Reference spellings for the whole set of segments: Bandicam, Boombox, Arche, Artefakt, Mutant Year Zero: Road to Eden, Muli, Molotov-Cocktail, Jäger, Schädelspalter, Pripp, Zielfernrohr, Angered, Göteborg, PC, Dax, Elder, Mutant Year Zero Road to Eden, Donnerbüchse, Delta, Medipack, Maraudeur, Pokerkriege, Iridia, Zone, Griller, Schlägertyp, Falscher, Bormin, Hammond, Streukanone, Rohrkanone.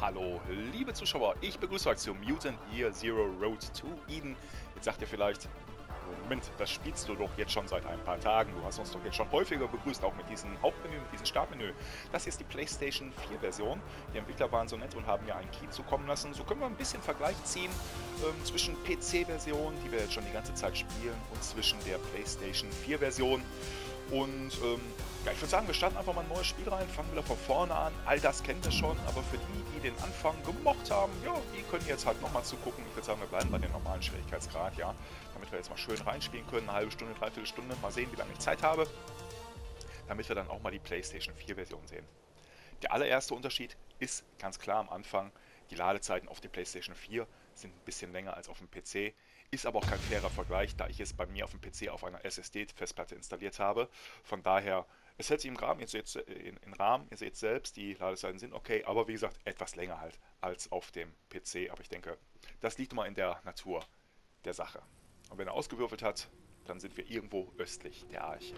Hallo, liebe Zuschauer, ich begrüße euch zum Mutant Year Zero Road to Eden. Jetzt sagt ihr vielleicht, Moment, das spielst du doch jetzt schon seit ein paar Tagen. Du hast uns doch jetzt schon häufiger begrüßt, auch mit diesem Hauptmenü, mit diesem Startmenü. Das hier ist die PlayStation 4 Version. Die Entwickler waren so nett und haben mir einen Key zukommen lassen. So können wir ein bisschen Vergleich ziehen zwischen PC-Version, die wir jetzt schon die ganze Zeit spielen, und zwischen der PlayStation 4 Version. Und ja, ich würde sagen, wir starten einfach mal ein neues Spiel rein, fangen wieder von vorne an. All das kennt ihr schon, aber für die, die den Anfang gemocht haben, ja, die können jetzt halt nochmal zugucken. Ich würde sagen, wir bleiben bei dem normalen Schwierigkeitsgrad, ja, damit wir jetzt mal schön reinspielen können. Eine halbe Stunde, dreiviertel Stunde, mal sehen, wie lange ich Zeit habe, damit wir dann auch mal die PlayStation 4 Version sehen. Der allererste Unterschied ist ganz klar am Anfang, die Ladezeiten auf der PlayStation 4 sind ein bisschen länger als auf dem PC. Ist aber auch kein fairer Vergleich, da ich es bei mir auf dem PC auf einer SSD-Festplatte installiert habe. Von daher, es hält sich im Rahmen, ihr seht selbst, die Ladezeiten sind okay, aber wie gesagt, etwas länger halt als auf dem PC. Aber ich denke, das liegt mal in der Natur der Sache. Und wenn er ausgewürfelt hat, dann sind wir irgendwo östlich der Arche.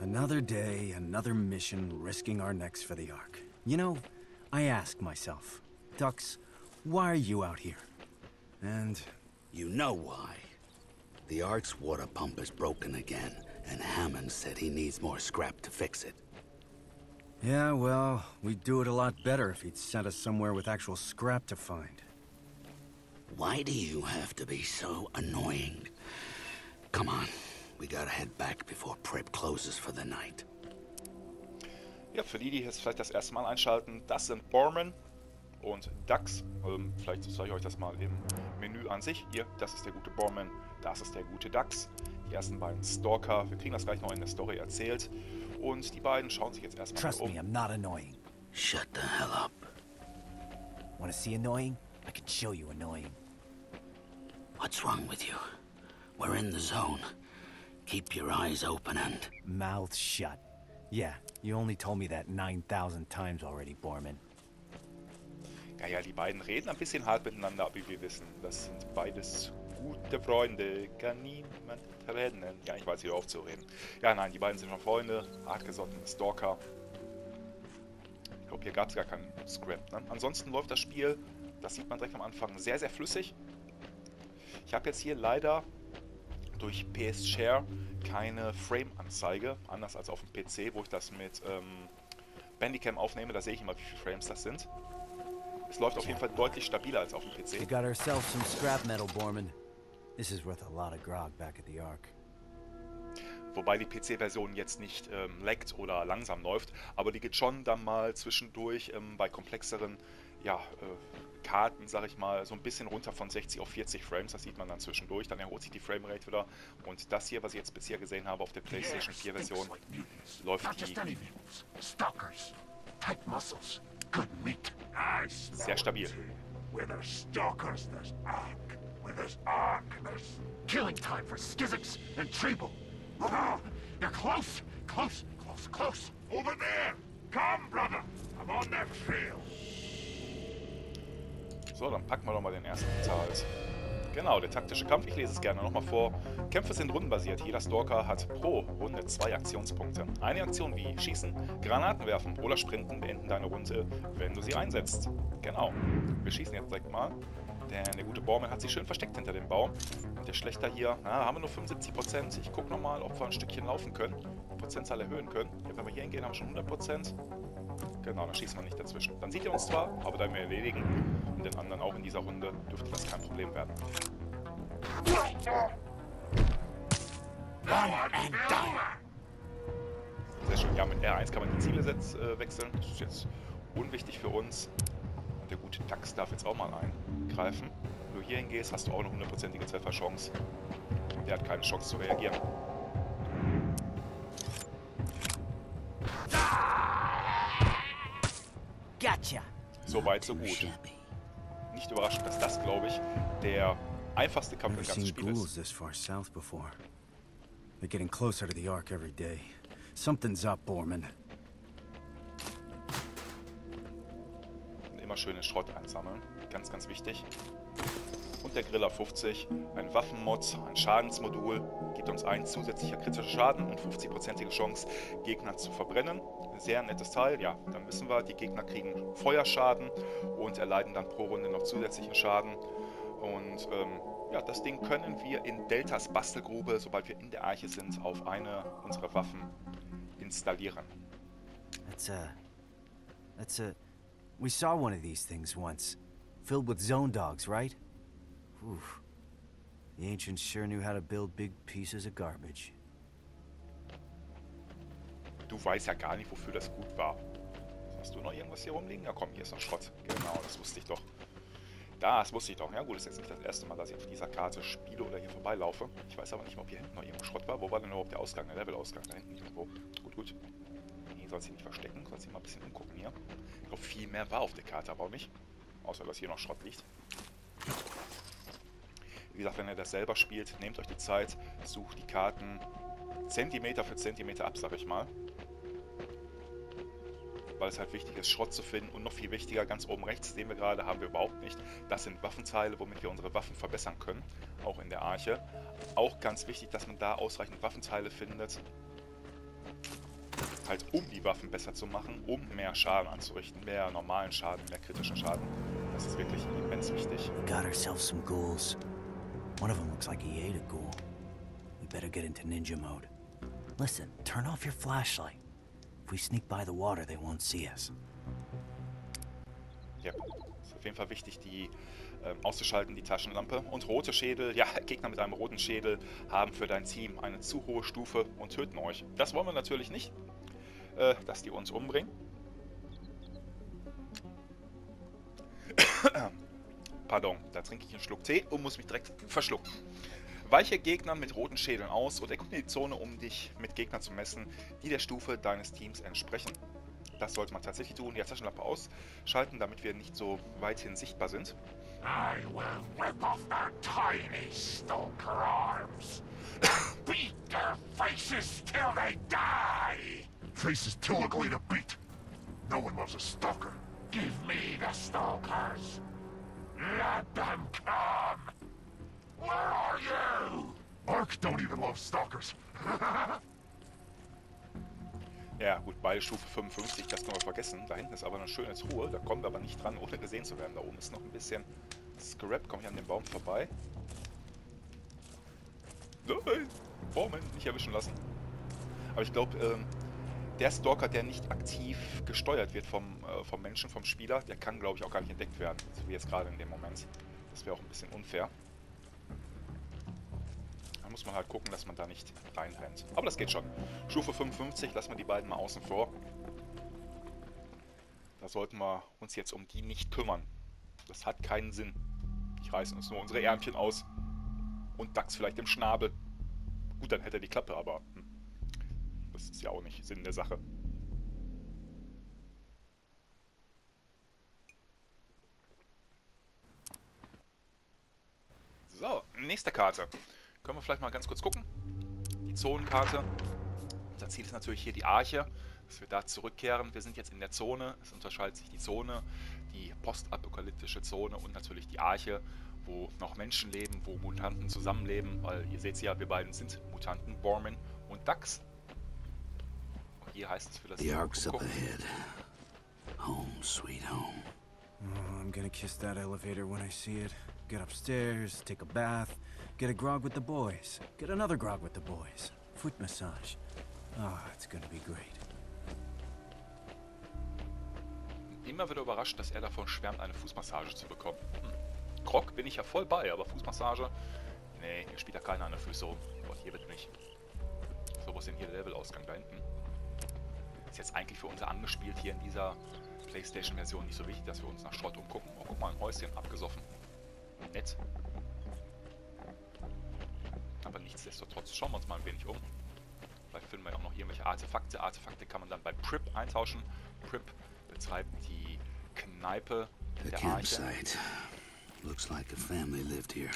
Another day, another mission, risking our necks for the Ark. You know, I ask myself, Dax, why are you out here? And... You know why. The Ark's water pump is broken again, and Hammond said he needs more scrap to fix it. Yeah, well, we'd do it a lot better if he'd sent us somewhere with actual scrap to find. Why do you have to be so annoying? Come on, we gotta head back before Pripp closes for the night. Ja, für die, die jetzt vielleicht das erste Mal einschalten, das sind Bormin und Dax. Vielleicht zeige ich euch das mal im Menü an sich. Hier, das ist der gute Bormin, das ist der gute Dax. Die ersten beiden Stalker. Wir kriegen das gleich noch in der Story erzählt. Und die beiden schauen sich jetzt erstmal um. Trust me, I'm not annoying. Shut the hell up. Wanna see annoying? I can show you annoying. What's wrong with you? We're in the zone. Keep your eyes open and... Mouth shut. Yeah, you only told me that 9,000 times already, Bormin. Ja, die beiden reden ein bisschen hart miteinander, wie wir wissen. Das sind beides gute Freunde. Kann niemand trennen. Ja, ich weiß, hier aufzureden. Ja, nein, die beiden sind schon Freunde. Hartgesottene Stalker. Ich glaube, hier gab es gar keinen Script. Ne? Ansonsten läuft das Spiel, das sieht man direkt am Anfang, sehr, sehr flüssig. Ich habe jetzt hier leider durch PS Share keine Frame-Anzeige. Anders als auf dem PC, wo ich das mit Bandicam aufnehme. Da sehe ich immer, wie viele Frames das sind. Es läuft auf jeden Fall deutlich stabiler als auf dem PC. We got ourselves some scrap metal, Bormin. This is worth a lot of grog back at the Ark. Wobei die PC-Version jetzt nicht laggt oder langsam läuft, aber die geht schon dann mal zwischendurch bei komplexeren Karten, sag ich mal, so ein bisschen runter von 60 auf 40 Frames. Das sieht man dann zwischendurch. Dann erholt sich die Framerate wieder. Und das hier, was ich jetzt bisher gesehen habe auf der PlayStation 4-Version, läuft die sehr stabil. So, dann packen wir doch mal den ersten Teil. Genau, der taktische Kampf. Ich lese es gerne nochmal vor. Kämpfe sind rundenbasiert. Jeder Stalker hat pro Runde 2 Aktionspunkte. Eine Aktion wie Schießen, Granaten werfen oder Sprinten beenden deine Runde, wenn du sie einsetzt. Genau. Wir schießen jetzt direkt mal. Denn der gute Bormin hat sich schön versteckt hinter dem Baum. Und der Schlechter hier, na, haben wir nur 75%. Ich gucke nochmal, ob wir ein Stückchen laufen können. Die Prozentzahl erhöhen können. Ja, wenn wir hier hingehen, haben wir schon 100%. Genau, dann schießen wir nicht dazwischen. Dann sieht ihr uns zwar, aber da wir erledigen und den anderen auch in dieser Runde, dürfte das kein Problem werden. Sehr schön. Ja, mit R1 kann man die Ziele wechseln. Das ist jetzt unwichtig für uns. Und der gute Dax darf jetzt auch mal eingreifen. Wenn du hier hingehst, hast du auch eine hundertprozentige Trefferchance. Der hat keine Chance zu reagieren. Soweit, so gut. Nicht überraschend, dass das, glaube ich, der einfachste Kampf im ganzen Spiel ist. Und immer schön den Schrott einsammeln. Ganz, ganz wichtig. Und der Griller 50, ein Waffenmod, ein Schadensmodul, gibt uns einen zusätzlichen kritischen Schaden und 50%ige Chance, Gegner zu verbrennen. sehr nettes Teil. Ja, dann wissen wir, die Gegner kriegen Feuerschaden und erleiden dann pro Runde noch zusätzlichen Schaden. Und ja, das Ding können wir in Deltas Bastelgrube, sobald wir in der Arche sind, auf eine unserer Waffen installieren. We saw one of these things once, filled with zone dogs, right? Oof. The ancients sure knew how to build big pieces of garbage. Du weißt ja gar nicht, wofür das gut war. Hast du noch irgendwas hier rumliegen? Ja komm, hier ist noch Schrott. Genau, das wusste ich doch. Das wusste ich doch. Ja gut, das ist jetzt nicht das erste Mal, dass ich auf dieser Karte spiele oder hier vorbeilaufe. Ich weiß aber nicht, ob hier hinten noch irgendwo Schrott war. Wo war denn überhaupt der Ausgang? Der Levelausgang da hinten irgendwo. Gut, gut. Nee, sollst du nicht verstecken. Sollst du mal ein bisschen umgucken hier. Ich glaube, viel mehr war auf der Karte aber auch nicht. Außer, dass hier noch Schrott liegt. Wie gesagt, wenn ihr das selber spielt, nehmt euch die Zeit, sucht die Karten Zentimeter für Zentimeter ab, sag ich mal. Weil es halt wichtig ist, Schrott zu finden und noch viel wichtiger, ganz oben rechts, den wir gerade haben, wir überhaupt nicht. Das sind Waffenteile, womit wir unsere Waffen verbessern können, auch in der Arche. Auch ganz wichtig, dass man da ausreichend Waffenteile findet, halt um die Waffen besser zu machen, um mehr Schaden anzurichten, mehr normalen Schaden, mehr kritischen Schaden. Das ist wirklich immens wichtig. Wir haben uns ein paar Ghouls. Einer von ihnen sieht aus, als er einen Ghoul gegessen hat. Wir sollten in Ninja-Mode gehen. Listen, turn off your flashlight. If we sneak by the water, they won't see us. Ja, ist auf jeden Fall wichtig, die auszuschalten, die Taschenlampe. Und rote Schädel, ja, Gegner mit einem roten Schädel haben für dein Team eine zu hohe Stufe und töten euch. Das wollen wir natürlich nicht, dass die uns umbringen. Pardon, da trinke ich einen Schluck Tee und muss mich direkt verschlucken. Weiche Gegner mit roten Schädeln aus und erkunde die Zone, um dich mit Gegnern zu messen, die der Stufe deines Teams entsprechen. Das sollte man tatsächlich tun. Die Taschenlampe ausschalten, damit wir nicht so weithin sichtbar sind. I will rip off their tiny stalker arms. Beat their faces till they die. Face is too ugly to beat. No one loves a stalker. Give me the stalkers. Let them come. Where are you? Ark don't even love stalkers. Ja, gut, bei Stufe 55, das können wir vergessen. Da hinten ist aber eine schöne Truhe, da kommen wir aber nicht dran, ohne gesehen zu werden. Da oben ist noch ein bisschen Scrap. Komme ich an dem Baum vorbei? Nein! Bormin, nicht erwischen lassen. Aber ich glaube, der Stalker, der nicht aktiv gesteuert wird vom Menschen, vom Spieler, der kann, glaube ich, auch gar nicht entdeckt werden. So wie jetzt gerade in dem Moment. Das wäre auch ein bisschen unfair. Da muss man halt gucken, dass man da nicht reinrennt. Aber das geht schon. Stufe 55, lassen wir die beiden mal außen vor. Da sollten wir uns jetzt um die nicht kümmern. Das hat keinen Sinn. Die reißen uns nur unsere Ärmchen aus. Und Dax vielleicht im Schnabel. Gut, dann hätte er die Klappe, aber... das ist ja auch nicht Sinn der Sache. So, nächste Karte. Können wir vielleicht mal ganz kurz gucken. Die Zonenkarte. Unser Ziel ist natürlich hier die Arche, dass wir da zurückkehren. Wir sind jetzt in der Zone. Es unterscheidet sich die Zone, die postapokalyptische Zone und natürlich die Arche, wo noch Menschen leben, wo Mutanten zusammenleben. Weil ihr seht ja, wir beiden sind Mutanten, Bormin und Dax. Hier heißt es für das Home sweet home. Oh, I'm gonna kiss that elevator when I see it. Get upstairs, take a bath, get a grog with the boys, get another grog with the boys, foot massage. Ah, oh, it's gonna be great. Immer wieder überrascht, dass er davon schwärmt, eine Fußmassage zu bekommen. Grog bin ich ja voll bei, aber Fußmassage? Nee, hier spielt ja keiner an der Füße rum. Und hier wird nicht. So, wo ist denn hier der Levelausgang da hinten? Ist jetzt eigentlich für unser angespielt hier in dieser PlayStation-Version nicht so wichtig, dass wir uns nach Schrott umgucken. Oh, guck mal, ein Häuschen, abgesoffen. Nett. Aber nichtsdestotrotz schauen wir uns mal ein wenig um. Vielleicht finden wir ja auch noch irgendwelche Artefakte. Artefakte kann man dann bei Pripp eintauschen. Pripp betreibt die Kneipe in der Arche. Looks like a family lived here.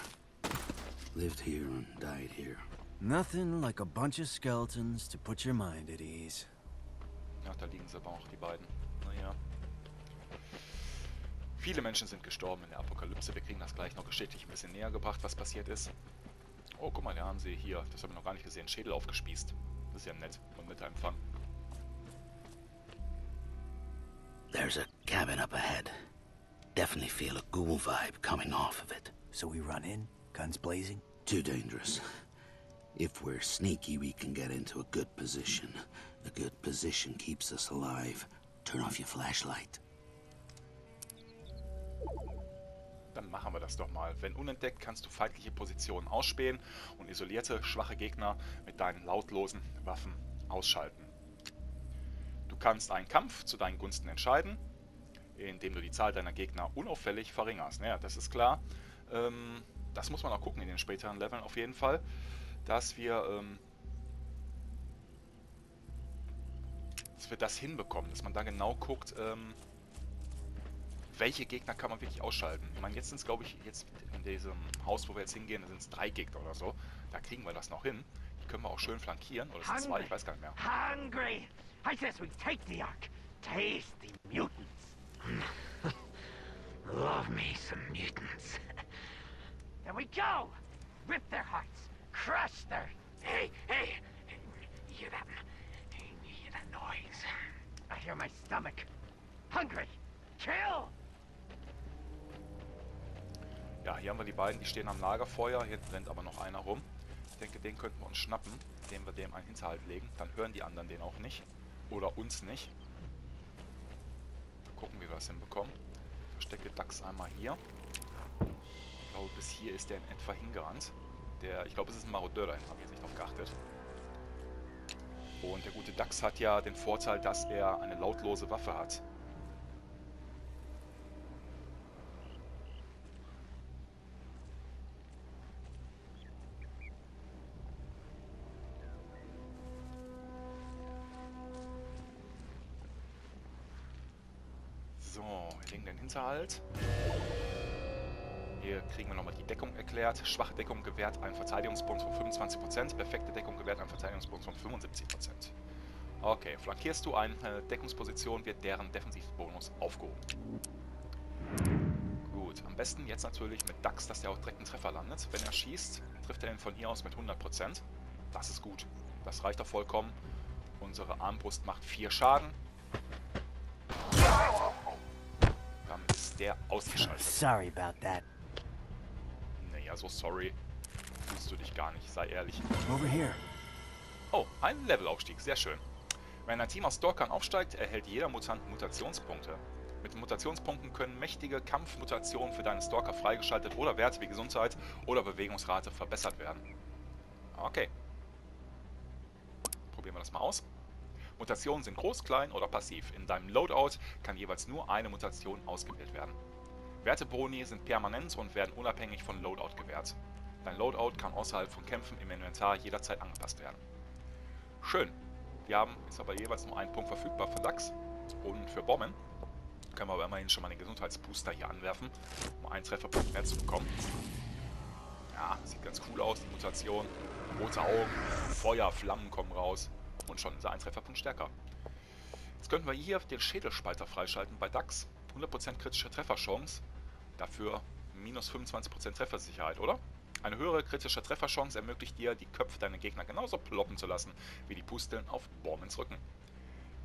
Lived here and died here. Nothing like a bunch of skeletons to put your mind at ease. Ja, da liegen sie aber auch, die beiden. Naja. Viele Menschen sind gestorben in der Apokalypse. Wir kriegen das gleich noch geschichtlich ein bisschen näher gebracht, was passiert ist. Oh, guck mal, da haben sie hier, das haben wir noch gar nicht gesehen, Schädel aufgespießt. Das ist ja nett und netter Empfang. There's a cabin up ahead. Definitely feel a ghoul vibe coming off of it. So we run in, guns blazing? Too dangerous. If we're sneaky, we can get into a good position. A good position keeps us alive. Turn off your flashlight. Dann machen wir das doch mal. Wenn unentdeckt, kannst du feindliche Positionen ausspähen und isolierte, schwache Gegner mit deinen lautlosen Waffen ausschalten. Du kannst einen Kampf zu deinen Gunsten entscheiden, indem du die Zahl deiner Gegner unauffällig verringerst. Naja, das ist klar. Das muss man auch gucken in den späteren Leveln auf jeden Fall, dass wir das hinbekommen, dass man da genau guckt, welche Gegner kann man wirklich ausschalten? Ich meine, jetzt sind es, glaube ich, jetzt in diesem Haus, wo wir jetzt hingehen, sind es 3 Gegner oder so. Da kriegen wir das noch hin. Die können wir auch schön flankieren. Oder sind es 2? Ich weiß gar nicht mehr. Hungry! I says we take the Ark. Taste the mutants. Love me some mutants. There we go! Rip their hearts. Crush their... Hey! Hear that? Hear that noise? I hear my stomach. Hungry! Kill! Ja, hier haben wir die beiden, die stehen am Lagerfeuer. Hier rennt aber noch einer rum. Ich denke, den könnten wir uns schnappen, indem wir dem einen Hinterhalt legen. Dann hören die anderen den auch nicht. Oder uns nicht. Mal gucken, wie wir das hinbekommen. Ich verstecke Dax einmal hier. Ich glaube, bis hier ist der in etwa hingerannt. Ich glaube, es ist ein Maraudeur dahin, habe ich jetzt nicht drauf geachtet. Und der gute Dax hat ja den Vorteil, dass er eine lautlose Waffe hat. Halt. Hier kriegen wir nochmal die Deckung erklärt. Schwache Deckung gewährt einen Verteidigungsbonus von 25%. Perfekte Deckung gewährt einen Verteidigungsbonus von 75%. Okay, flankierst du eine Deckungsposition, wird deren Defensivbonus aufgehoben. Gut, am besten jetzt natürlich mit Dax, dass der auch direkt einen Treffer landet. Wenn er schießt, trifft er den von hier aus mit 100%. Das ist gut. Das reicht doch vollkommen. Unsere Armbrust macht 4 Schaden. Der ausgeschaltet. Sorry about that. Naja, so sorry fühlst du dich gar nicht, sei ehrlich. Over here. Oh, ein Levelaufstieg, sehr schön. Wenn ein Team aus Stalkern aufsteigt, erhält jeder Mutant Mutationspunkte. Mit Mutationspunkten können mächtige Kampfmutationen für deinen Stalker freigeschaltet oder Werte wie Gesundheit oder Bewegungsrate verbessert werden. Okay. Probieren wir das mal aus. Mutationen sind groß, klein oder passiv. In deinem Loadout kann jeweils nur eine Mutation ausgewählt werden. Werteboni sind permanent und werden unabhängig von Loadout gewährt. Dein Loadout kann außerhalb von Kämpfen im Inventar jederzeit angepasst werden. Schön. Wir haben jetzt aber jeweils nur einen Punkt verfügbar für Dax und für Bormin. Können wir aber immerhin schon mal den Gesundheitsbooster hier anwerfen, um einen Trefferpunkt mehr zu bekommen. Ja, sieht ganz cool aus, die Mutation. Rote Augen, Feuer, Flammen kommen raus. Und schon ist er ein Trefferpunkt stärker. Jetzt könnten wir hier den Schädelspalter freischalten bei Dax. 100% kritische Trefferchance. Dafür minus 25% Treffersicherheit, oder? Eine höhere kritische Trefferchance ermöglicht dir, die Köpfe deiner Gegner genauso ploppen zu lassen, wie die Pusteln auf Bormins Rücken.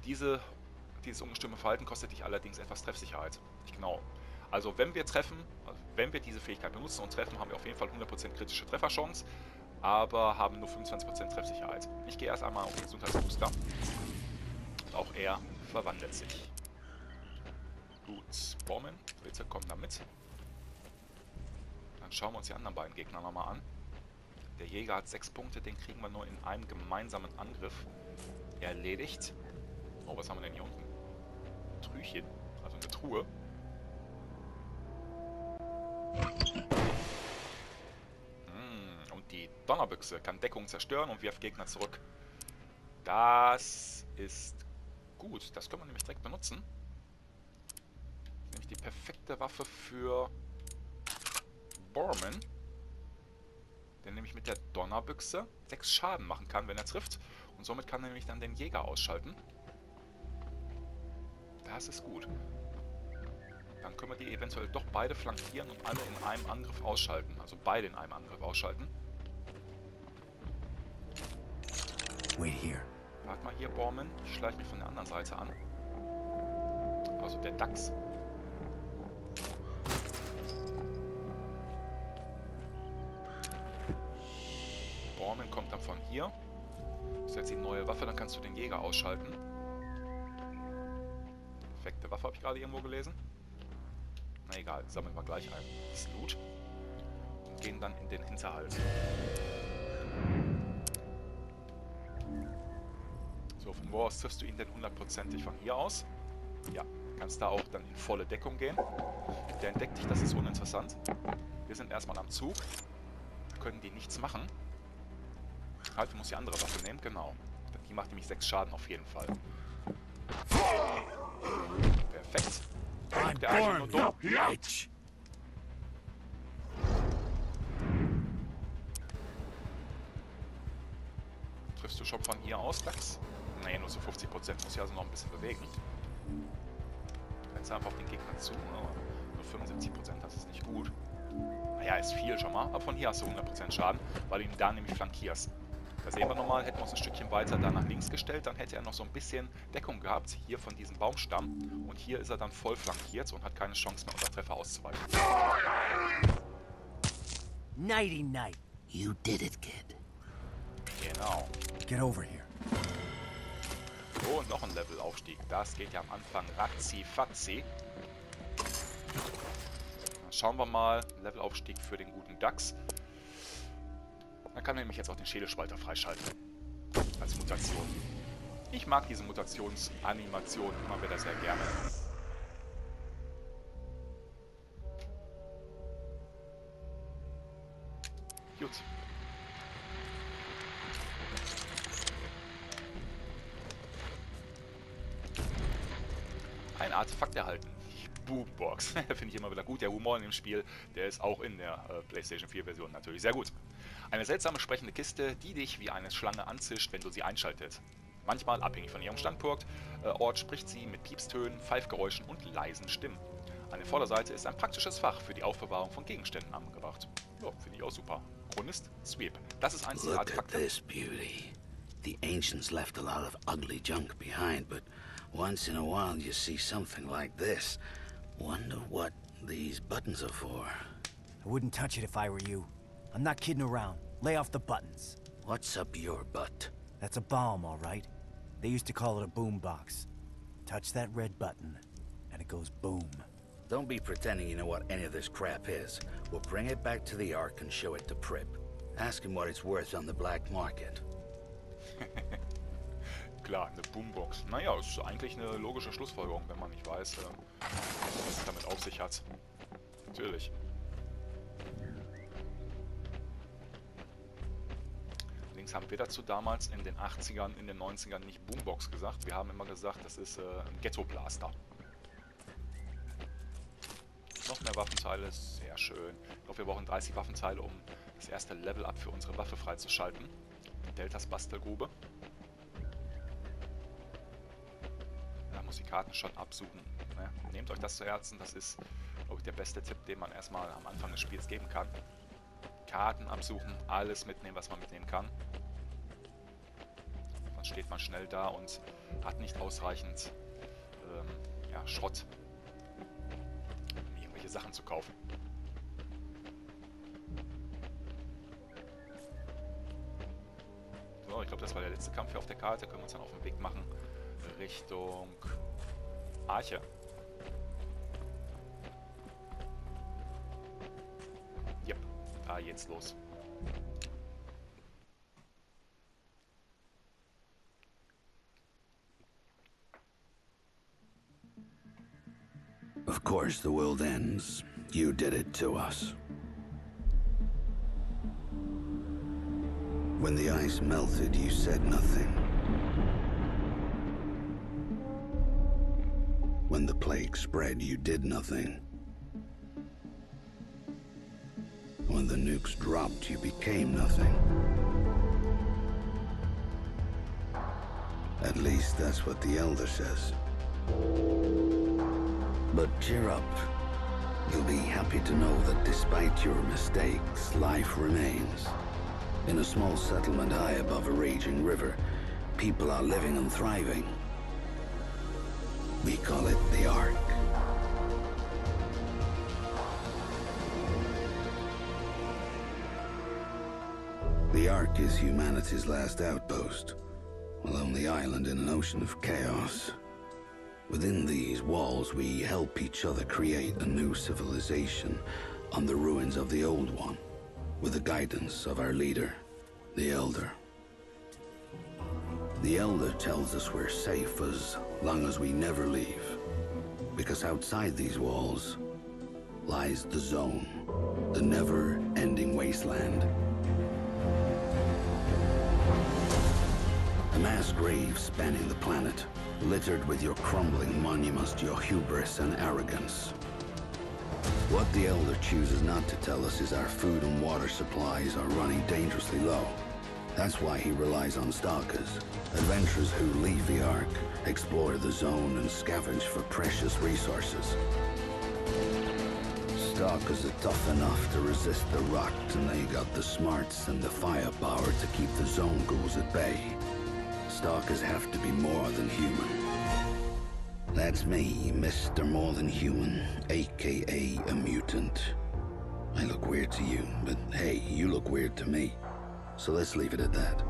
Dieses ungestüme Verhalten kostet dich allerdings etwas Treffsicherheit. Nicht genau. Also wenn wir treffen, wenn wir diese Fähigkeit benutzen und treffen, haben wir auf jeden Fall 100% kritische Trefferchance. Aber haben nur 25% Treffsicherheit. Ich gehe erst einmal auf den Gesundheitsbooster. Und auch er verwandelt sich. Gut, Bormin, bitte komm da mit. Dann schauen wir uns die anderen beiden Gegner nochmal an. Der Jäger hat 6 Punkte, den kriegen wir nur in einem gemeinsamen Angriff erledigt. Oh, was haben wir denn hier unten? Ein Trüchchen, also eine Truhe. Die Donnerbüchse kann Deckung zerstören und wirft Gegner zurück. Das ist gut. Das können wir nämlich direkt benutzen. Das ist nämlich die perfekte Waffe für Bormin. Der nämlich mit der Donnerbüchse 6 Schaden machen kann, wenn er trifft. Und somit kann er nämlich dann den Jäger ausschalten. Das ist gut. Dann können wir die eventuell doch beide flankieren und alle in einem Angriff ausschalten. Also beide in einem Angriff ausschalten. Wait here. Warte mal hier, Bormin. Ich schleiche mich von der anderen Seite an. Also der Dax. Bormin kommt dann von hier. Das ist jetzt die neue Waffe, dann kannst du den Jäger ausschalten. Perfekte Waffe habe ich gerade irgendwo gelesen. Na egal, sammeln wir gleich ein. Das Loot. Und gehen dann in den Hinterhalt. So, von wo aus triffst du ihn denn hundertprozentig von hier aus? Ja, kannst da auch dann in volle Deckung gehen. Der entdeckt dich, das ist uninteressant. Wir sind erstmal am Zug. Da können die nichts machen. Halt, du musst die andere Waffe nehmen, genau. Die macht nämlich 6 Schaden auf jeden Fall. Perfekt. Der Arche nur dumm. Triffst du schon von hier aus, Dax? Nee, nur so 50%. Muss ich also noch ein bisschen bewegen. Jetzt einfach auf den Gegner zu, aber nur 75%, das ist nicht gut. Naja, ist viel schon mal, aber von hier hast du 100% Schaden, weil du ihn da nämlich flankierst. Da sehen wir nochmal, hätten wir uns ein Stückchen weiter da nach links gestellt, dann hätte er noch so ein bisschen Deckung gehabt, hier von diesem Baumstamm. Und hier ist er dann voll flankiert und hat keine Chance mehr, unser Treffer auszuweichen. Nighty night. You did it, kid. Genau. Get over here. Oh, und noch ein Levelaufstieg. Das geht ja am Anfang ratzi-fatzi. Schauen wir mal. Levelaufstieg für den guten Dax. Dann kann er nämlich jetzt auch den Schädelspalter freischalten. Als Mutation. Ich mag diese Mutationsanimation immer wieder sehr gerne. Gut. Ein Artefakt erhalten. Die Boombox. Finde ich immer wieder gut. Der Humor in dem Spiel, der ist auch in der PlayStation 4 Version natürlich sehr gut. Eine seltsame sprechende Kiste, die dich wie eine Schlange anzischt, wenn du sie einschaltet. Manchmal, abhängig von ihrem Standpunkt, Ort spricht sie mit Piepstönen, Pfeifgeräuschen und leisen Stimmen. An der Vorderseite ist ein praktisches Fach für die Aufbewahrung von Gegenständen angebracht. Ja, finde ich auch super. Chronist, Sweep. Das ist eins der Artefakte. The ancients left a lot of ugly junk behind, but once in a while you see something like this. Wonder what these buttons are for. I wouldn't touch it if I were you. I'm not kidding around. Lay off the buttons. What's up your butt? That's a bomb, all right. They used to call it a boombox. Touch that red button, and it goes boom. Don't be pretending you know what any of this crap is. We'll bring it back to the Ark and show it to Pripp. Ask him what it's worth on the black market. Klar, eine Boombox. Naja, ist eigentlich eine logische Schlussfolgerung, wenn man nicht weiß, was es damit auf sich hat. Natürlich. Links haben wir dazu damals in den 80ern, in den 90ern nicht Boombox gesagt. Wir haben immer gesagt, das ist ein Ghetto-Blaster. Noch mehr Waffenteile, sehr schön. Ich glaube, wir brauchen 30 Waffenteile, um das erste Level-Up für unsere Waffe freizuschalten. Deltas Bastelgrube. Da muss die Karten schon absuchen. Ne? Nehmt euch das zu Herzen, das ist, glaube ich, der beste Tipp, den man erstmal am Anfang des Spiels geben kann. Karten absuchen, alles mitnehmen, was man mitnehmen kann. Dann steht man schnell da und hat nicht ausreichend ja, Schrott, um irgendwelche Sachen zu kaufen. Ich glaube, das war der letzte Kampf hier auf der Karte. Können wir uns dann auf den Weg machen Richtung Arche. Yep, da geht's los. Of course the world ends. You did it to us. When the ice melted, you said nothing. When the plague spread, you did nothing. When the nukes dropped, you became nothing. At least that's what the Elder says. But cheer up. You'll be happy to know that despite your mistakes, life remains. In a small settlement high above a raging river, people are living and thriving. We call it the Ark. The Ark is humanity's last outpost, a lonely island in an ocean of chaos. Within these walls, we help each other create a new civilization on the ruins of the old one, with the guidance of our leader, the Elder. The Elder tells us we're safe as long as we never leave, because outside these walls lies the Zone, the never-ending wasteland. A mass grave spanning the planet, littered with your crumbling monuments to your hubris and arrogance. What the Elder chooses not to tell us is our food and water supplies are running dangerously low. That's why he relies on stalkers, adventurers who leave the Ark, explore the Zone, and scavenge for precious resources. Stalkers are tough enough to resist the rot, and they got the smarts and the firepower to keep the Zone ghouls at bay. Stalkers have to be more than human. That's me, Mr. More Than Human, aka a mutant. I look weird to you, but hey, you look weird to me. So let's leave it at that.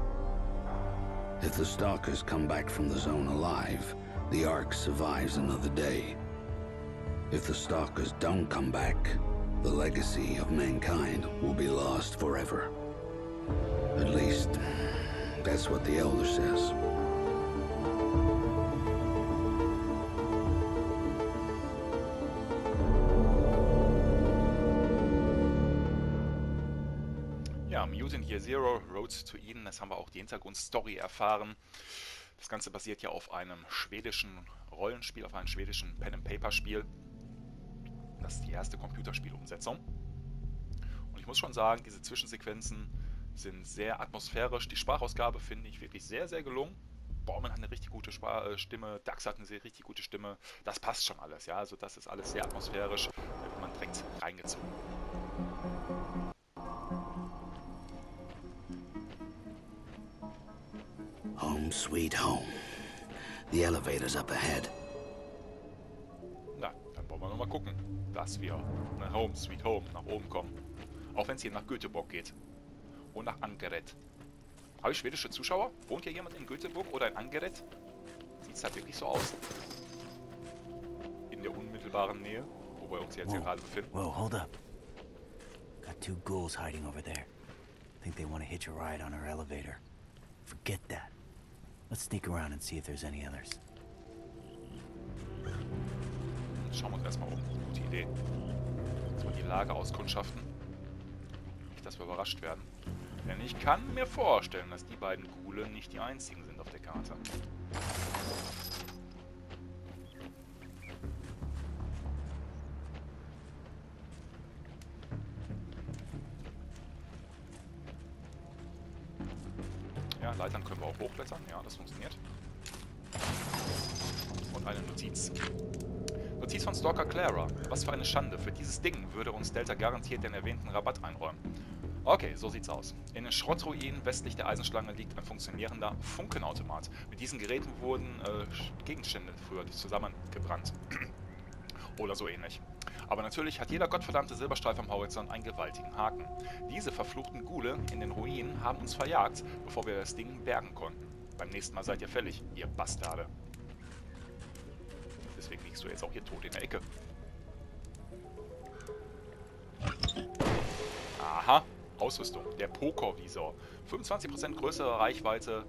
If the Stalkers come back from the Zone alive, the Ark survives another day. If the Stalkers don't come back, the legacy of mankind will be lost forever. At least, that's what the Elder says. Mutant Year Zero Road to Eden, das haben wir auch die Hintergrundstory erfahren. Das Ganze basiert ja auf einem schwedischen Rollenspiel, auf einem schwedischen Pen-and-Paper-Spiel. Das ist die erste Computerspielumsetzung. Und ich muss schon sagen, diese Zwischensequenzen sind sehr atmosphärisch. Die Sprachausgabe finde ich wirklich sehr, sehr gelungen. Bormin hat eine richtig gute Stimme, Dax hat eine richtig gute Stimme. Das passt schon alles, ja. Also das ist alles sehr atmosphärisch. Da wird man direkt reingezogen. Home sweet home. The elevator's up ahead. Na, dann wollen wir noch mal gucken, dass wir nach Home sweet home nach oben kommen. Auch wenn es hier nach Göteborg geht. Und nach Angered. Habe ich schwedische Zuschauer? Wohnt hier jemand in Göteborg oder in Angered? Sieht es halt wirklich so aus. In der unmittelbaren Nähe, wo wir uns jetzt hier gerade befinden. Whoa, hold up. Got two ghouls hiding over there. Think they want to hitch a ride on our elevator. Forget that. Let's sneak around and see if there's any others. Schauen wir uns erstmal um. Gute Idee. Jetzt mal die Lage auskundschaften. Nicht, dass wir überrascht werden. Denn ich kann mir vorstellen, dass die beiden Ghule nicht die einzigen sind auf der Karte. Leitern können wir auch hochklettern, ja, das funktioniert. Und eine Notiz. Notiz von Stalker Clara. Was für eine Schande. Für dieses Ding würde uns Delta garantiert den erwähnten Rabatt einräumen. Okay, so sieht's aus. In den Schrottruinen westlich der Eisenschlange liegt ein funktionierender Funkenautomat. Mit diesen Geräten wurden Gegenstände früher zusammengebrannt. Oder so ähnlich. Aber natürlich hat jeder gottverdammte Silberstreif am Horizont einen gewaltigen Haken. Diese verfluchten Ghule in den Ruinen haben uns verjagt, bevor wir das Ding bergen konnten. Beim nächsten Mal seid ihr fällig, ihr Bastarde. Deswegen liegst du jetzt auch hier tot in der Ecke. Aha, Ausrüstung, der Pokervisor. 25% größere Reichweite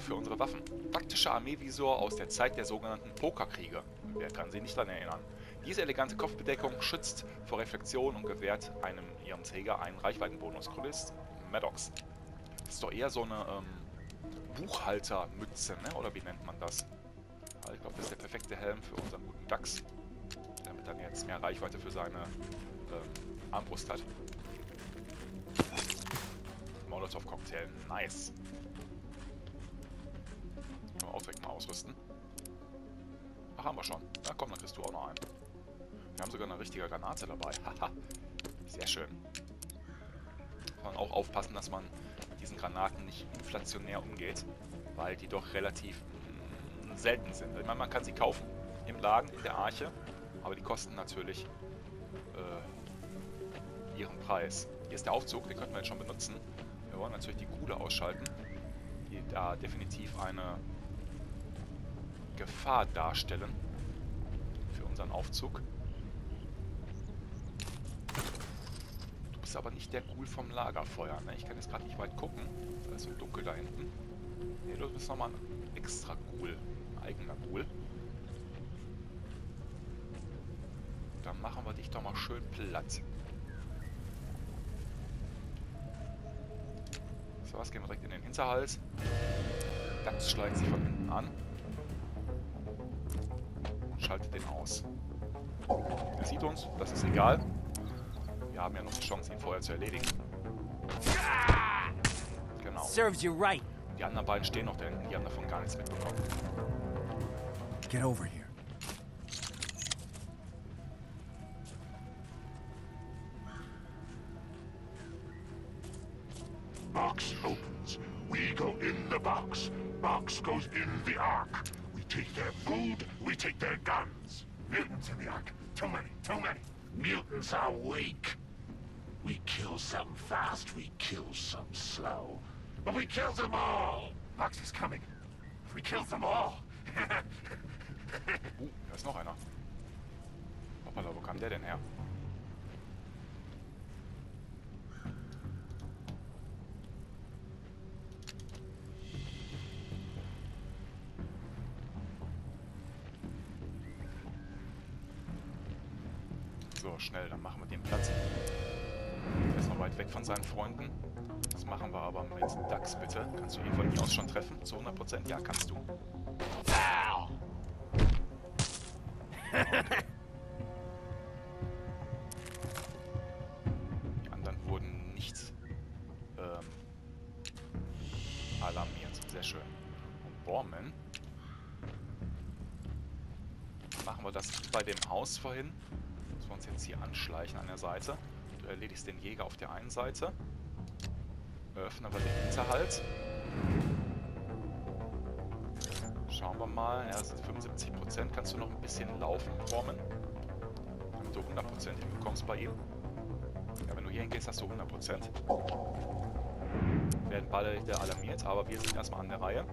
für unsere Waffen. Taktischer Armeevisor aus der Zeit der sogenannten Pokerkriege. Wer kann sich nicht daran erinnern? Diese elegante Kopfbedeckung schützt vor Reflexion und gewährt einem ihrem Träger einen Reichweitenbonus. Coolist Maddox. Das ist doch eher so eine Buchhaltermütze, ne? Oder wie nennt man das? Ich glaube, das ist der perfekte Helm für unseren guten Dax. Damit er jetzt mehr Reichweite für seine Armbrust hat. Molotov-Cocktail. Nice. Können wir auch direkt mal ausrüsten. Ach, haben wir schon. Na komm, dann kriegst du auch noch einen. Wir haben sogar eine richtige Granate dabei. Haha. Sehr schön. Kann man auch aufpassen, dass man mit diesen Granaten nicht inflationär umgeht, weil die doch relativ selten sind. Ich meine, man kann sie kaufen. im Laden, in der Arche. Aber die kosten natürlich ihren Preis. Hier ist der Aufzug, den könnten wir jetzt schon benutzen. Wir wollen natürlich die Ghoul ausschalten, die da definitiv eine Gefahr darstellen für unseren Aufzug. Du bist aber nicht der Ghoul vom Lagerfeuer, ne? Ich kann jetzt gerade nicht weit gucken, da ist so dunkel da hinten. Ne, du bist nochmal ein extra Ghoul, ein eigener Ghoul. Dann machen wir dich doch mal schön platt. So, was gehen wir direkt in den Hinterhals. Dax schleicht sich von hinten an. Und schaltet den aus. Er sieht uns, das ist egal. Wir haben ja noch die Chance, ihn vorher zu erledigen. Genau. Die anderen beiden stehen noch da hinten, die haben davon gar nichts mitbekommen. Get over here. Box opens. We go in the box. Box goes in the Ark. We take their food. We take their guns. Mutants in the Ark. Too many. Too many. Mutants are weak. We kill some fast. We kill some slow. But we kill them all. Box is coming. We kill them all. Da ist noch einer. Hoppala, wo kam der denn her? So, schnell, dann machen wir den Platz. Der ist noch weit weg von seinen Freunden. Das machen wir aber mit Dax, bitte. Kannst du ihn von hier aus schon treffen? Zu 100%? Ja, kannst du. Okay. Die anderen wurden nicht alarmiert. Sehr schön. Und Bormin. Machen wir das bei dem Haus vorhin. Uns jetzt hier anschleichen an der Seite. Du erledigst den Jäger auf der einen Seite. Öffnen wir den Hinterhalt. Schauen wir mal. Ja, das sind 75%. Kannst du noch ein bisschen laufen, Bormin? Damit du 100% hinbekommst bei ihm. Ja, wenn du hier hingehst, hast du 100%. Werden beide alarmiert, aber wir sind erstmal an der Reihe.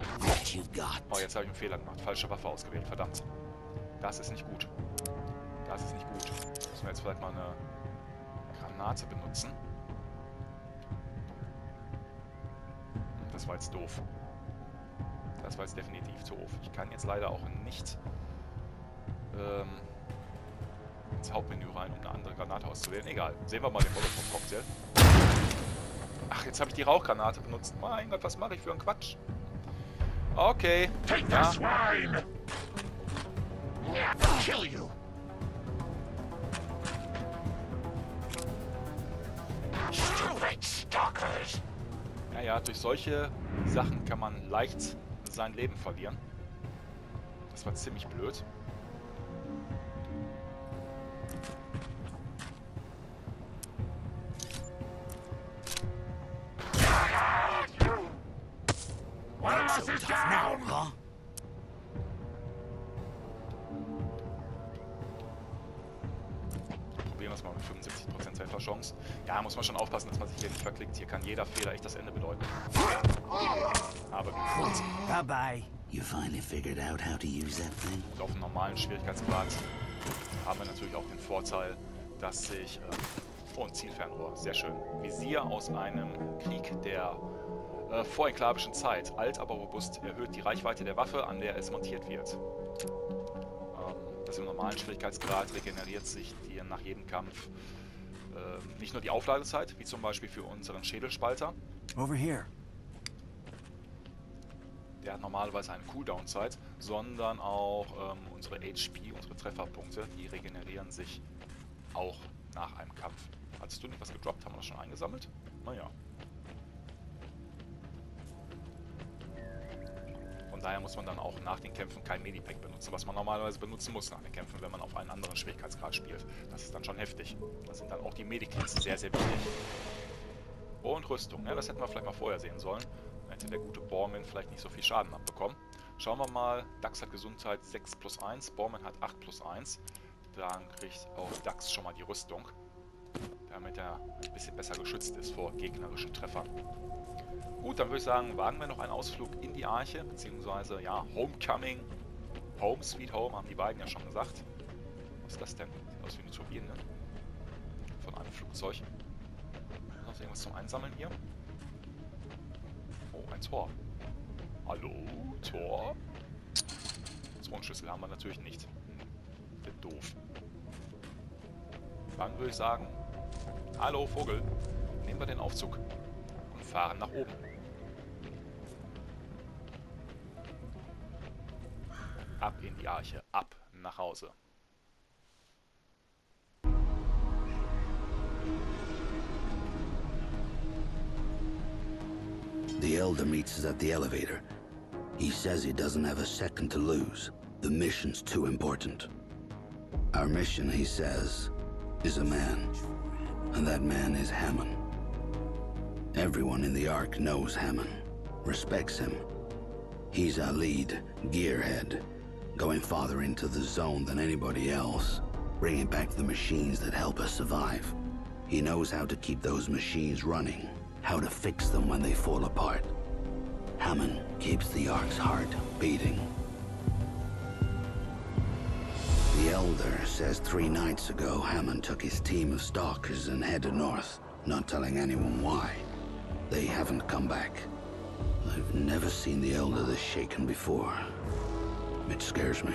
Oh, jetzt habe ich einen Fehler gemacht. Falsche Waffe ausgewählt. Verdammt. Das ist nicht gut. Das ist nicht gut. Müssen wir jetzt vielleicht mal eine Granate benutzen. Das war jetzt doof. Das war jetzt definitiv doof. Ich kann jetzt leider auch nicht ins Hauptmenü rein, um eine andere Granate auszuwählen. Egal. Sehen wir mal den Molotov-Cocktail. Ach, jetzt habe ich die Rauchgranate benutzt. Mein Gott, was mache ich für einen Quatsch? Okay. Take the swine! Kill you! Naja, durch solche Sachen kann man leicht sein Leben verlieren. Das war ziemlich blöd. Ja, muss man schon aufpassen, dass man sich hier nicht verklickt. Hier kann jeder Fehler echt das Ende bedeuten. Aber gut. Bye bye. You finally figured out how to use that thing. Und auf dem normalen Schwierigkeitsgrad haben wir natürlich auch den Vorteil, dass sich und Zielfernrohr, sehr schön. Visier aus einem Krieg der vorenklabischen Zeit. Alt, aber robust. Erhöht die Reichweite der Waffe, an der es montiert wird. Das im normalen Schwierigkeitsgrad regeneriert sich die nach jedem Kampf nicht nur die Aufladezeit, wie zum Beispiel für unseren Schädelspalter. Over here. Der hat normalerweise eine Cooldown-Zeit, sondern auch unsere HP, unsere Trefferpunkte, die regenerieren sich auch nach einem Kampf. Hattest du nicht was gedroppt? Haben wir das schon eingesammelt? Naja. Von daher muss man dann auch nach den Kämpfen kein Medipack benutzen, was man normalerweise benutzen muss nach den Kämpfen, wenn man auf einen anderen Schwierigkeitsgrad spielt. Das ist dann schon heftig. Da sind dann auch die Medikits sehr, sehr wichtig. Und Rüstung, ja, das hätten wir vielleicht mal vorher sehen sollen. Dann hätte der gute Bormin vielleicht nicht so viel Schaden abbekommen. Schauen wir mal. Dax hat Gesundheit 6+1. Bormin hat 8+1. Dann kriegt auch Dax schon mal die Rüstung, damit er ein bisschen besser geschützt ist vor gegnerischen Treffern. Gut, dann würde ich sagen, wagen wir noch einen Ausflug in die Arche, beziehungsweise, ja, Homecoming. Home Sweet Home, haben die beiden ja schon gesagt. Was ist das denn? Sieht aus wie eine Turbine, ne? Von einem Flugzeug. Noch irgendwas zum Einsammeln hier? Oh, ein Tor. Hallo, Tor? Zonenschlüssel haben wir natürlich nicht. Wird doof. Dann würde ich sagen, hallo Vogel, nehmen wir den Aufzug und fahren nach oben. Ab in die Arche, ab nach Hause. The Elder meets us at the elevator. He says he doesn't have a second to lose. The mission's too important. Our mission, he says, is a man, and that man is Hammond. Everyone in the Ark knows Hammond, respects him. He's our lead, gearhead, going farther into the zone than anybody else, bringing back the machines that help us survive. He knows how to keep those machines running, how to fix them when they fall apart. Hammond keeps the Ark's heart beating. The Elder says 3 nights ago, Hammond took his team of stalkers and headed north, not telling anyone why. They haven't come back. I've never seen the Elder this shaken before. It scares me.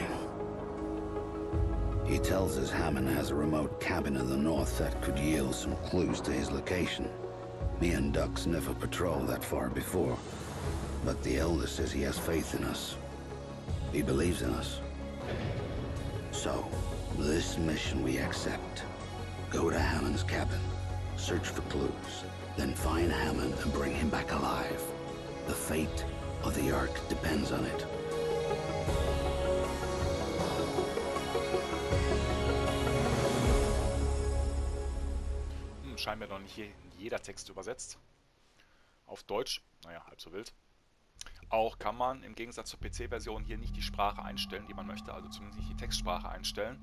He tells us Hammond has a remote cabin in the north that could yield some clues to his location. Me and Dux never patrolled that far before, but the Elder says he has faith in us. He believes in us. So, this mission we accept. Go to Hammond's cabin, search for clues, then find Hammond and bring him back alive. The fate of the Ark depends on it. Scheinbar noch nicht jeder Text übersetzt. Auf Deutsch, naja, halb so wild. Auch kann man im Gegensatz zur PC-Version hier nicht die Sprache einstellen, die man möchte, also zumindest nicht die Textsprache einstellen.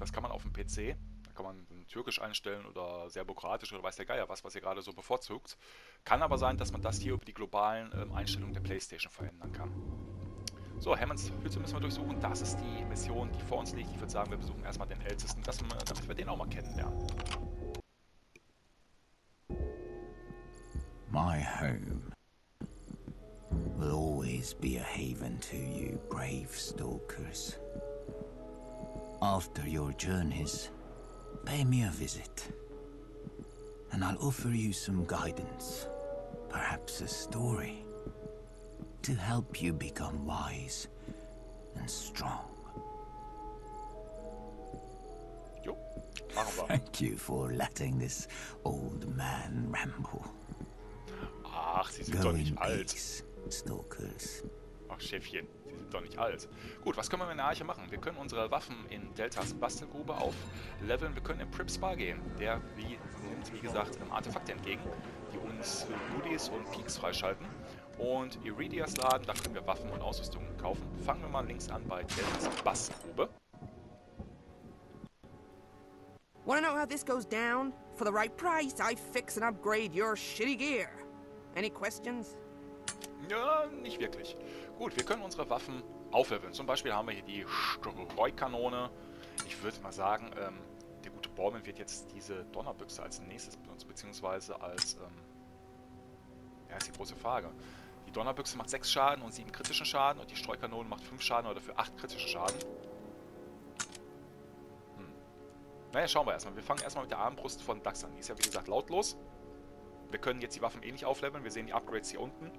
Das kann man auf dem PC, da kann man Türkisch einstellen oder Serbokroatisch oder weiß der Geier was ihr gerade so bevorzugt. Kann aber sein, dass man das hier über die globalen Einstellungen der PlayStation verändern kann. So, Hammonds Hütte müssen wir durchsuchen. Das ist die Mission, die vor uns liegt. Ich würde sagen, wir besuchen erstmal den Ältesten, damit wir den auch mal kennenlernen. My home will always be a haven to you, brave stalkers. After your journeys, pay me a visit, and I'll offer you some guidance, perhaps a story, to help you become wise and strong. Jo, machen wir. Thank you for letting this old man ramble. Ach, sie sind doch nicht alt. Ach, Schäfchen, sie sind doch nicht alt. Gut, was können wir in der Arche machen? Wir können unsere Waffen in Deltas Bastelgrube aufleveln. Wir können in Pripps Bar gehen. Der nimmt, wie gesagt, Artefakte entgegen, die uns Goodies und Peaks freischalten. Und Iridias Laden, da können wir Waffen und Ausrüstungen kaufen. Fangen wir mal links an bei Deltas Bastelgrube. Wanna know how this goes down? For the right price, I fix and upgrade your shitty gear. Any questions? Ja, nicht wirklich. Gut, wir können unsere Waffen aufleveln. Zum Beispiel haben wir hier die Streukanone. Ich würde mal sagen, der gute Bormin wird jetzt diese Donnerbüchse als nächstes benutzen, beziehungsweise als, ja, ist die große Frage. Die Donnerbüchse macht 6 Schaden und 7 kritischen Schaden und die Streukanone macht 5 Schaden oder dafür 8 kritischen Schaden. Naja, schauen wir erstmal. Wir fangen erstmal mit der Armbrust von Dax an. Die ist ja, wie gesagt, lautlos. Wir können jetzt die Waffen ähnlich aufleveln. Wir sehen die Upgrades hier unten,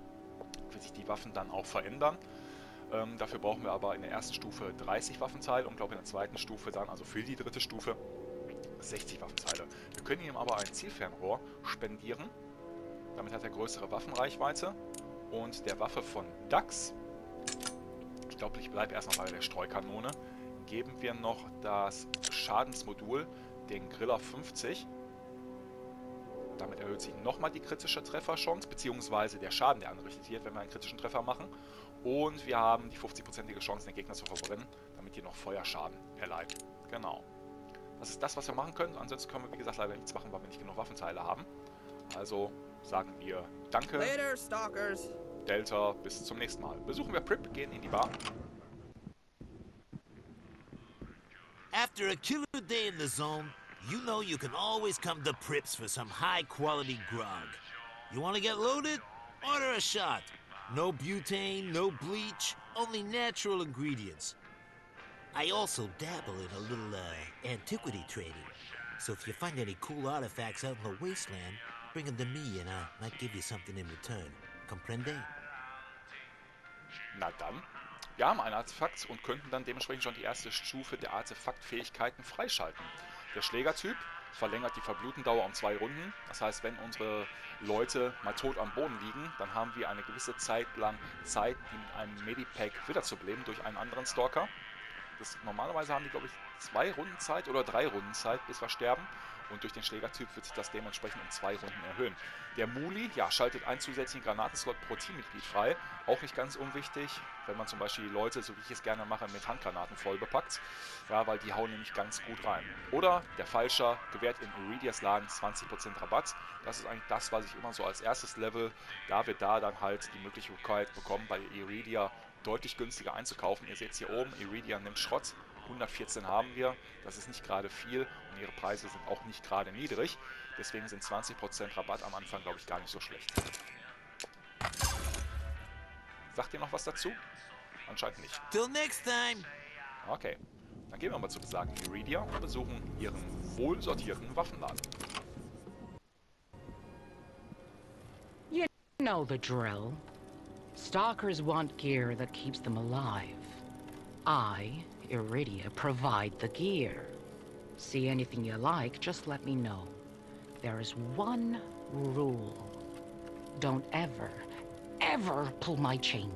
wie sich die Waffen dann auch verändern. Dafür brauchen wir aber in der ersten Stufe 30 Waffenteile und glaube in der zweiten Stufe dann, also für die dritte Stufe, 60 Waffenteile. Wir können ihm aber ein Zielfernrohr spendieren. Damit hat er größere Waffenreichweite. Und der Waffe von Dax, ich glaube, ich bleibe erstmal bei der Streukanone, geben wir noch das Schadensmodul, den Griller 50. Damit erhöht sich nochmal die kritische Trefferchance, beziehungsweise der Schaden, der anrichtet wird, wenn wir einen kritischen Treffer machen. Und wir haben die 50%ige Chance, den Gegner zu verbrennen, damit die noch Feuerschaden erleiden. Genau. Das ist das, was wir machen können. Ansonsten können wir, wie gesagt, leider nichts machen, weil wir nicht genug Waffenteile haben. Also sagen wir Danke. Later, Stalkers. Delta, bis zum nächsten Mal. Besuchen wir Pripp, gehen in die Bar. After a killer day in the zone, you know you can always come to Pripp's for some high-quality grog. You want to get loaded? Order a shot. No butane, no bleach, only natural ingredients. I also dabble in a little antiquity trading. So if you find any cool artifacts out in the wasteland, bring them to me and I might give you something in return. Comprende? Na dann. Wir haben ein Artefakt und könnten dann dementsprechend schon die erste Stufe der Artefaktfähigkeiten freischalten. Der Schlägertyp verlängert die Verblutendauer um 2 Runden. Das heißt, wenn unsere Leute mal tot am Boden liegen, dann haben wir eine gewisse Zeit lang Zeit, die mit einem Medipack wiederzubeleben durch einen anderen Stalker. Das, normalerweise haben die, glaube ich, 2 Runden Zeit oder 3 Runden Zeit, bis wir sterben. Und durch den Schlägertyp wird sich das dementsprechend um 2 Runden erhöhen. Der Muli, ja, schaltet einen zusätzlichen Granatenslot pro Teammitglied frei. Auch nicht ganz unwichtig, wenn man zum Beispiel die Leute, so wie ich es gerne mache, mit Handgranaten voll bepackt. Ja, weil die hauen nämlich ganz gut rein. Oder der Falscher gewährt in Iridias Laden 20% Rabatt. Das ist eigentlich das, was ich immer so als erstes level, da wir da dann halt die Möglichkeit bekommen, bei Iridia deutlich günstiger einzukaufen. Ihr seht es hier oben, Iridia nimmt Schrott. 114 haben wir, das ist nicht gerade viel und ihre Preise sind auch nicht gerade niedrig. Deswegen sind 20% Rabatt am Anfang, glaube ich, gar nicht so schlecht. Sagt ihr noch was dazu? Anscheinend nicht. Till next time. Okay, dann gehen wir mal zu besagten Iridia und besuchen ihren wohl sortierten Waffenladen. You know the drill. Stalkers want gear that keeps them alive. I, Iridia, provide the gear. See anything you like, just let me know. There is one rule. Don't ever, ever pull my chain.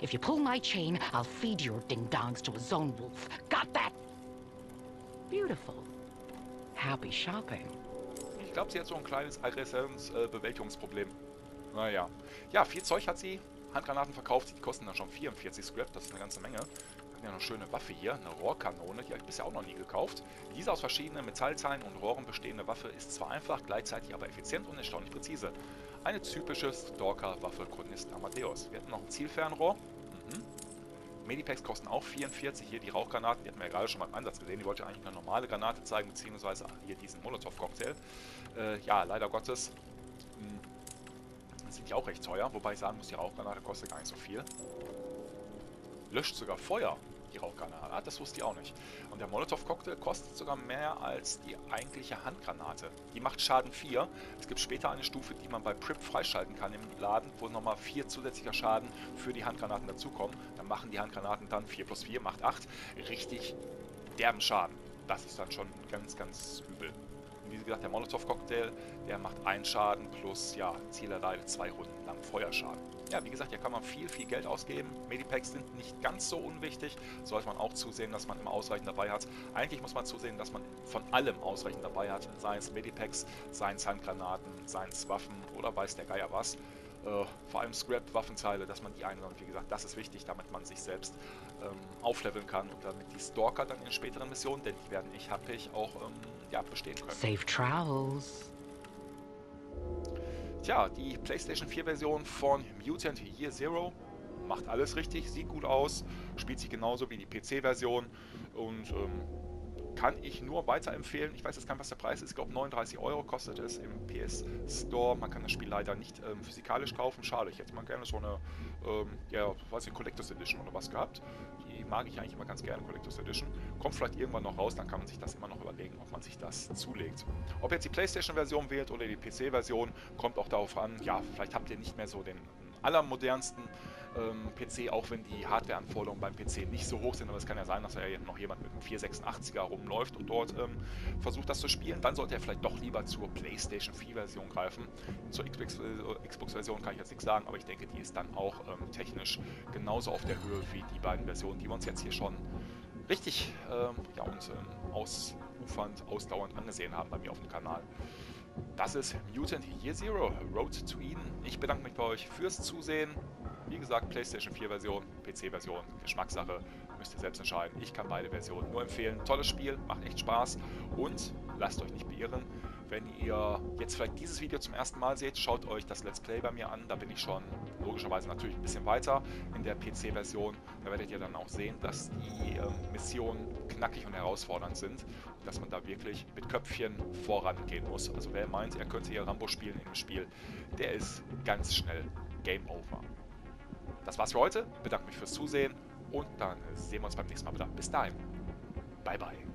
If you pull my chain, I'll feed your ding-dongs to a zone wolf. Got that? Beautiful. Happy shopping. Ich glaube, sie hat so ein kleines Aggressionsbewältigungsproblem. Naja. Ja, viel Zeug hat sie. Handgranaten verkauft, die kosten dann schon 44 Scrap, das ist eine ganze Menge. Wir haben ja noch eine schöne Waffe hier, eine Rohrkanone, die habe ich bisher auch noch nie gekauft. Diese aus verschiedenen Metallteilen und Rohren bestehende Waffe ist zwar einfach, gleichzeitig aber effizient und erstaunlich präzise. Eine typische Stalker-Waffe Chronist Amadeus. Wir hatten noch ein Zielfernrohr. Medipacks kosten auch 44, hier die Rauchgranaten, die hatten wir ja gerade schon mal im Einsatz gesehen. Die wollte eigentlich eine normale Granate zeigen, beziehungsweise hier diesen Molotov-Cocktail. Ja, leider Gottes. Sind ja auch recht teuer, wobei ich sagen muss, die Rauchgranate kostet gar nicht so viel. Löscht sogar Feuer, die Rauchgranate. Ah, das wusste ich auch nicht. Und der Molotov-Cocktail kostet sogar mehr als die eigentliche Handgranate. Die macht Schaden 4. Es gibt später eine Stufe, die man bei Pripp freischalten kann im Laden, wo nochmal 4 zusätzlicher Schaden für die Handgranaten dazukommen. Dann machen die Handgranaten dann 4 plus 4, macht 8. Richtig derben Schaden. Das ist dann schon ganz, ganz übel. Und wie gesagt, der Molotov-Cocktail, der macht 1 Schaden plus, ja, Zieler leidet 2 Runden lang Feuerschaden. Ja, wie gesagt, hier kann man viel, viel Geld ausgeben. Medipacks sind nicht ganz so unwichtig. Sollte man auch zusehen, dass man immer ausreichend dabei hat. Eigentlich muss man zusehen, dass man von allem ausreichend dabei hat. Seien es Medipacks, seien es Handgranaten, seien es Waffen oder weiß der Geier was. Vor allem Scrap-Waffenteile, dass man die einsammelt. Wie gesagt, das ist wichtig, damit man sich selbst aufleveln kann und damit die Stalker dann in späteren Missionen, denn die werden ich habe ich auch ja, bestehen können. Safe travels. Tja, die PlayStation 4 Version von Mutant Year Zero macht alles richtig, sieht gut aus, spielt sich genauso wie die PC Version und kann ich nur weiterempfehlen. Ich weiß jetzt gar nicht, was der Preis ist. Ich glaube, 39 € kostet es im PS Store. Man kann das Spiel leider nicht physikalisch kaufen. Schade, ich hätte mal gerne so eine ja, weiß nicht, Collectors Edition oder was gehabt. Die mag ich eigentlich immer ganz gerne, Collectors Edition. Kommt vielleicht irgendwann noch raus, dann kann man sich das immer noch überlegen, ob man sich das zulegt. Ob jetzt die PlayStation-Version wählt oder die PC-Version, kommt auch darauf an, ja, vielleicht habt ihr nicht mehr so den allermodernsten PC, auch wenn die Hardwareanforderungen beim PC nicht so hoch sind, aber es kann ja sein, dass da ja noch jemand mit einem 486er rumläuft und dort versucht das zu spielen, dann sollte er vielleicht doch lieber zur PlayStation 4 Version greifen. Zur Xbox Version kann ich jetzt nichts sagen, aber ich denke, die ist dann auch technisch genauso auf der Höhe wie die beiden Versionen, die wir uns jetzt hier schon richtig ja, und ausufernd, ausdauernd angesehen haben bei mir auf dem Kanal. Das ist Mutant Year Zero Road to Eden. Ich bedanke mich bei euch fürs Zusehen. Wie gesagt, PlayStation 4 Version, PC Version, Geschmackssache, müsst ihr selbst entscheiden. Ich kann beide Versionen nur empfehlen. Tolles Spiel, macht echt Spaß und lasst euch nicht beirren. Wenn ihr jetzt vielleicht dieses Video zum ersten Mal seht, schaut euch das Let's Play bei mir an. Da bin ich schon logischerweise natürlich ein bisschen weiter in der PC-Version. Da werdet ihr dann auch sehen, dass die Missionen knackig und herausfordernd sind. Und dass man da wirklich mit Köpfchen vorangehen muss. Also wer meint, er könnte hier Rambo spielen in dem Spiel, der ist ganz schnell Game Over. Das war's für heute. Ich bedanke mich fürs Zusehen und dann sehen wir uns beim nächsten Mal wieder. Bis dahin. Bye, bye.